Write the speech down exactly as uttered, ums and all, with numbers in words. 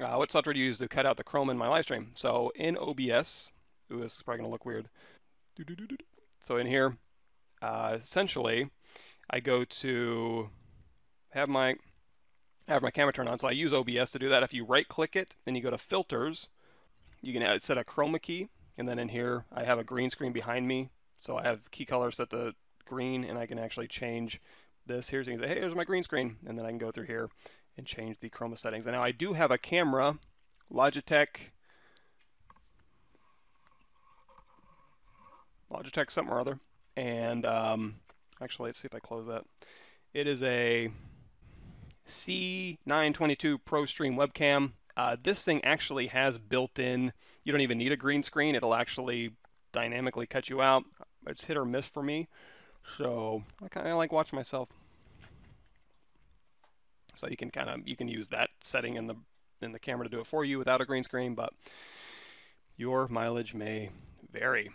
uh, what software to use to cut out the Chrome in my live stream. So in O B S, ooh, this is probably gonna look weird. So in here, uh, essentially, I go to have my have my camera turned on. So I use O B S to do that. If you right-click it, then you go to Filters. You can add, set a chroma key, and then in here I have a green screen behind me. So I have key color set to green, and I can actually change this. Here's things. Hey, here's my green screen, and then I can go through here and change the chroma settings. And now I do have a camera, Logitech. Logitech something or other, and um, actually let's see if I close that. It is a C nine twenty-two Pro Stream webcam. Uh, this thing actually has built-in, you don't even need a green screen, it'll actually dynamically cut you out. It's hit or miss for me, so I kind of like watching myself. So you can kind of, you can use that setting in the, in the camera to do it for you without a green screen, but your mileage may vary.